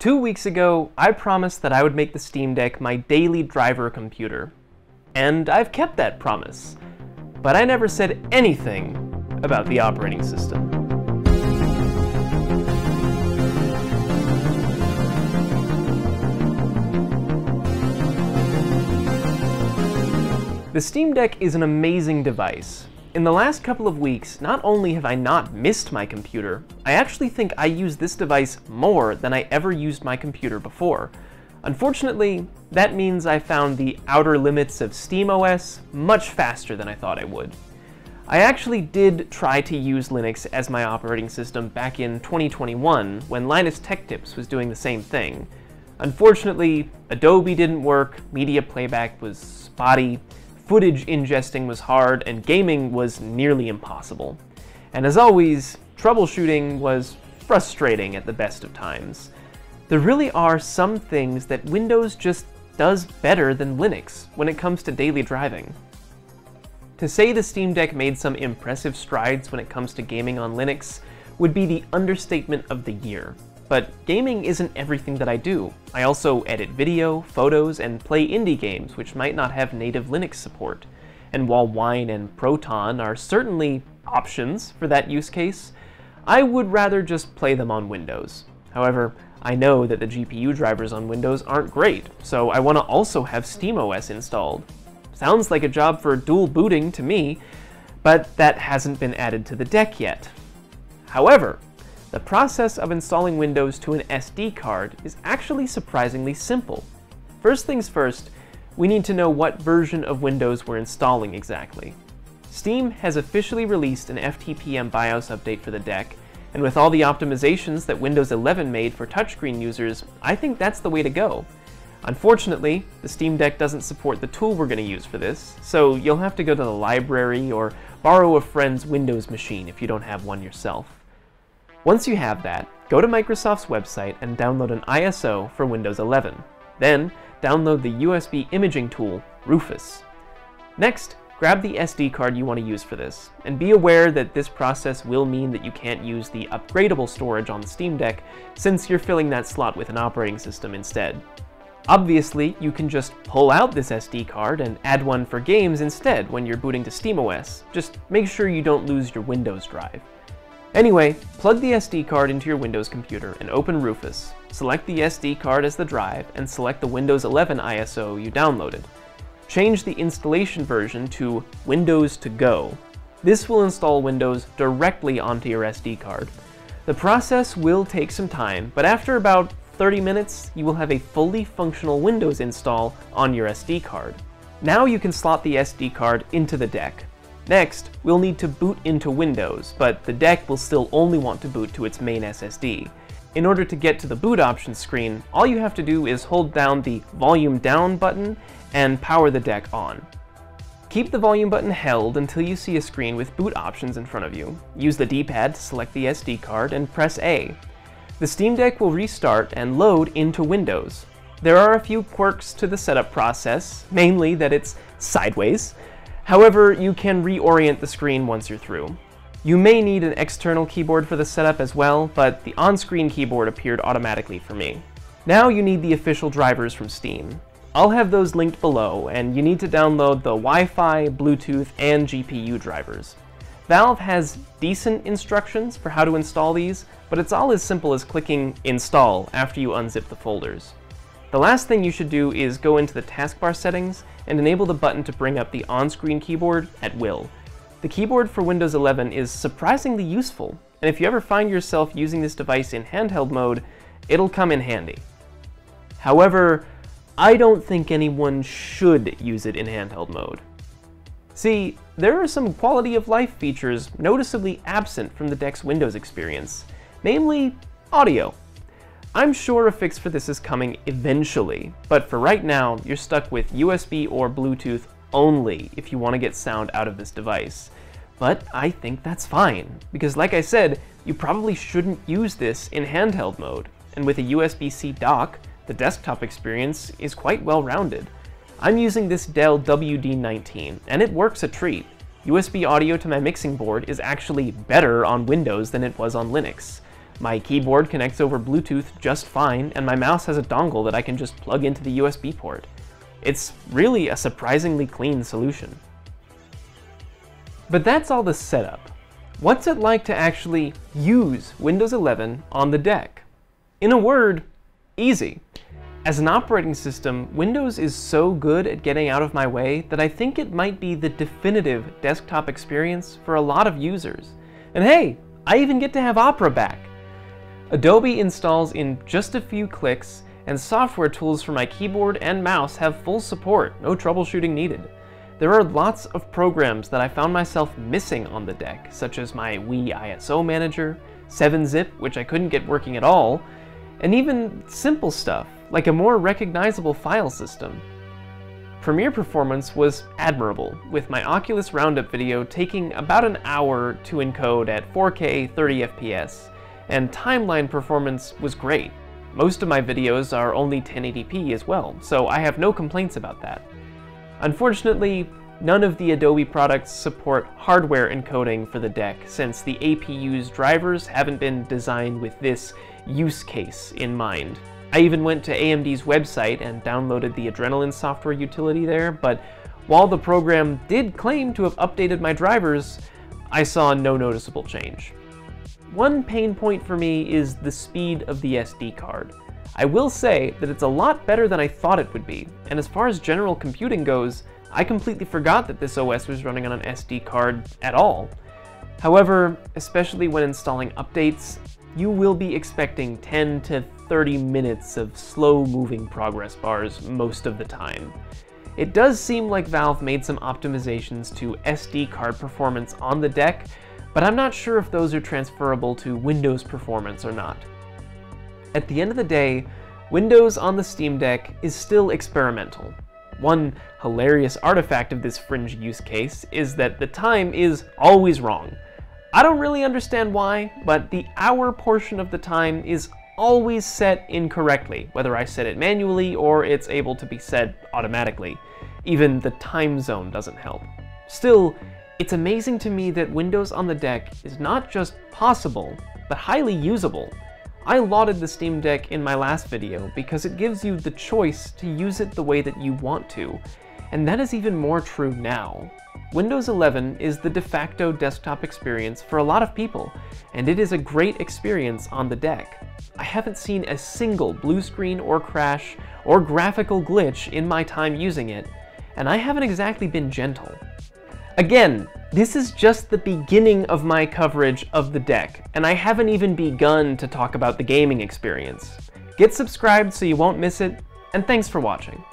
2 weeks ago, I promised that I would make the Steam Deck my daily driver computer. And I've kept that promise. But I never said anything about the operating system. The Steam Deck is an amazing device. In the last couple of weeks, not only have I not missed my computer, I actually think I use this device more than I ever used my computer before. Unfortunately, that means I found the outer limits of SteamOS much faster than I thought I would. I actually did try to use Linux as my operating system back in 2021 when Linus Tech Tips was doing the same thing. Unfortunately, Adobe didn't work, media playback was spotty, footage ingesting was hard, and gaming was nearly impossible. And as always, troubleshooting was frustrating at the best of times. There really are some things that Windows just does better than Linux when it comes to daily driving. To say the Steam Deck made some impressive strides when it comes to gaming on Linux would be the understatement of the year. But gaming isn't everything that I do. I also edit video, photos, and play indie games, which might not have native Linux support. And while Wine and Proton are certainly options for that use case, I would rather just play them on Windows. However, I know that the GPU drivers on Windows aren't great, so I want to also have SteamOS installed. Sounds like a job for dual booting to me, but that hasn't been added to the Deck yet. However, the process of installing Windows to an SD card is actually surprisingly simple. First things first, we need to know what version of Windows we're installing exactly. Steam has officially released an FTPM BIOS update for the Deck, and with all the optimizations that Windows 11 made for touchscreen users, I think that's the way to go. Unfortunately, the Steam Deck doesn't support the tool we're going to use for this, so you'll have to go to the library or borrow a friend's Windows machine if you don't have one yourself. Once you have that, go to Microsoft's website and download an ISO for Windows 11. Then, download the USB imaging tool, Rufus. Next, grab the SD card you want to use for this, and be aware that this process will mean that you can't use the upgradable storage on the Steam Deck since you're filling that slot with an operating system instead. Obviously, you can just pull out this SD card and add one for games instead when you're booting to SteamOS. Just make sure you don't lose your Windows drive. Anyway, plug the SD card into your Windows computer and open Rufus. Select the SD card as the drive and select the Windows 11 ISO you downloaded. Change the installation version to Windows to Go. This will install Windows directly onto your SD card. The process will take some time, but after about 30 minutes, you will have a fully functional Windows install on your SD card. Now you can slot the SD card into the Deck. Next, we'll need to boot into Windows, but the Deck will still only want to boot to its main SSD. In order to get to the boot options screen, all you have to do is hold down the volume down button and power the Deck on. Keep the volume button held until you see a screen with boot options in front of you. Use the D-pad to select the SD card and press A. The Steam Deck will restart and load into Windows. There are a few quirks to the setup process, mainly that it's sideways. However, you can reorient the screen once you're through. You may need an external keyboard for the setup as well, but the on-screen keyboard appeared automatically for me. Now you need the official drivers from Steam. I'll have those linked below, and you need to download the Wi-Fi, Bluetooth, and GPU drivers. Valve has decent instructions for how to install these, but it's all as simple as clicking Install after you unzip the folders. The last thing you should do is go into the taskbar settings and enable the button to bring up the on-screen keyboard at will. The keyboard for Windows 11 is surprisingly useful, and if you ever find yourself using this device in handheld mode, it'll come in handy. However, I don't think anyone should use it in handheld mode. See, there are some quality of life features noticeably absent from the Deck's Windows experience, namely audio. I'm sure a fix for this is coming eventually, but for right now, you're stuck with USB or Bluetooth only if you want to get sound out of this device. But I think that's fine, because like I said, you probably shouldn't use this in handheld mode, and with a USB-C dock, the desktop experience is quite well-rounded. I'm using this Dell WD19, and it works a treat. USB audio to my mixing board is actually better on Windows than it was on Linux. My keyboard connects over Bluetooth just fine, and my mouse has a dongle that I can just plug into the USB port. It's really a surprisingly clean solution. But that's all the setup. What's it like to actually use Windows 11 on the Deck? In a word, easy. As an operating system, Windows is so good at getting out of my way that I think it might be the definitive desktop experience for a lot of users. And hey, I even get to have Opera back! Adobe installs in just a few clicks, and software tools for my keyboard and mouse have full support, no troubleshooting needed. There are lots of programs that I found myself missing on the Deck, such as my Wii ISO manager, 7-zip, which I couldn't get working at all, and even simple stuff, like a more recognizable file system. Premiere performance was admirable, with my Oculus Roundup video taking about an hour to encode at 4K 30 FPS, and timeline performance was great. Most of my videos are only 1080p as well, so I have no complaints about that. Unfortunately, none of the Adobe products support hardware encoding for the Deck, since the APU's drivers haven't been designed with this use case in mind. I even went to AMD's website and downloaded the Adrenalin software utility there, but while the program did claim to have updated my drivers, I saw no noticeable change. One pain point for me is the speed of the SD card. I will say that it's a lot better than I thought it would be, and as far as general computing goes, I completely forgot that this OS was running on an SD card at all. However, especially when installing updates, you will be expecting 10 to 30 minutes of slow-moving progress bars most of the time. It does seem like Valve made some optimizations to SD card performance on the Deck, but I'm not sure if those are transferable to Windows performance or not. At the end of the day, Windows on the Steam Deck is still experimental. One hilarious artifact of this fringe use case is that the time is always wrong. I don't really understand why, but the hour portion of the time is always set incorrectly, whether I set it manually or it's able to be set automatically. Even the time zone doesn't help. Still, it's amazing to me that Windows on the Deck is not just possible, but highly usable. I lauded the Steam Deck in my last video because it gives you the choice to use it the way that you want to, and that is even more true now. Windows 11 is the de facto desktop experience for a lot of people, and it is a great experience on the Deck. I haven't seen a single blue screen or crash or graphical glitch in my time using it, and I haven't exactly been gentle. Again, this is just the beginning of my coverage of the Deck, and I haven't even begun to talk about the gaming experience. Get subscribed so you won't miss it, and thanks for watching.